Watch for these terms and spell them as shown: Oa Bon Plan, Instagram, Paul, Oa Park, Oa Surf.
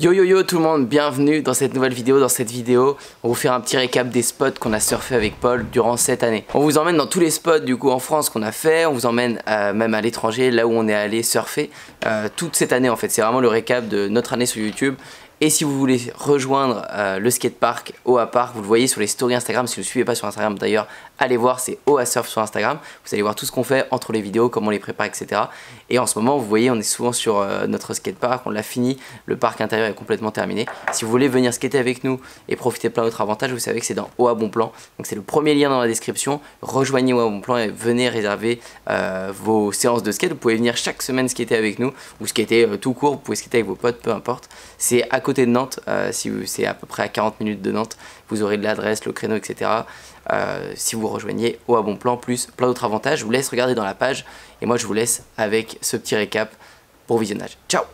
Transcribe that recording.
Yo yo yo tout le monde, bienvenue dans cette nouvelle vidéo. Dans cette vidéo, on va vous faire un petit récap des spots qu'on a surfé avec Paul durant cette année. On vous emmène dans tous les spots du coup en France qu'on a fait, on vous emmène même à l'étranger, là où on est allé surfer toute cette année en fait. C'est vraiment le récap de notre année sur YouTube. Et si vous voulez rejoindre le skatepark Oa Park, vous le voyez sur les stories Instagram. Si vous ne suivez pas sur Instagram d'ailleurs, allez voir, c'est Oa Surf sur Instagram. Vous allez voir tout ce qu'on fait entre les vidéos, comment on les prépare, etc. Et en ce moment, vous voyez, on est souvent sur notre skatepark, on l'a fini, le parc intérieur est complètement terminé. Si vous voulez venir skater avec nous et profiter de plein d'autres avantages, vous savez que c'est dans Oa Bon Plan. Donc c'est le premier lien dans la description. Rejoignez Oa Bon Plan et venez réserver vos séances de skate. Vous pouvez venir chaque semaine skater avec nous ou skater tout court, vous pouvez skater avec vos potes, peu importe. C'est à côté de Nantes, c'est à peu près à 40 minutes de Nantes. Vous aurez de l'adresse, le créneau, etc. Si vous rejoignez Oa Bon Plan, plus plein d'autres avantages. Je vous laisse regarder dans la page et moi je vous laisse avec ce petit récap. Bon visionnage, ciao.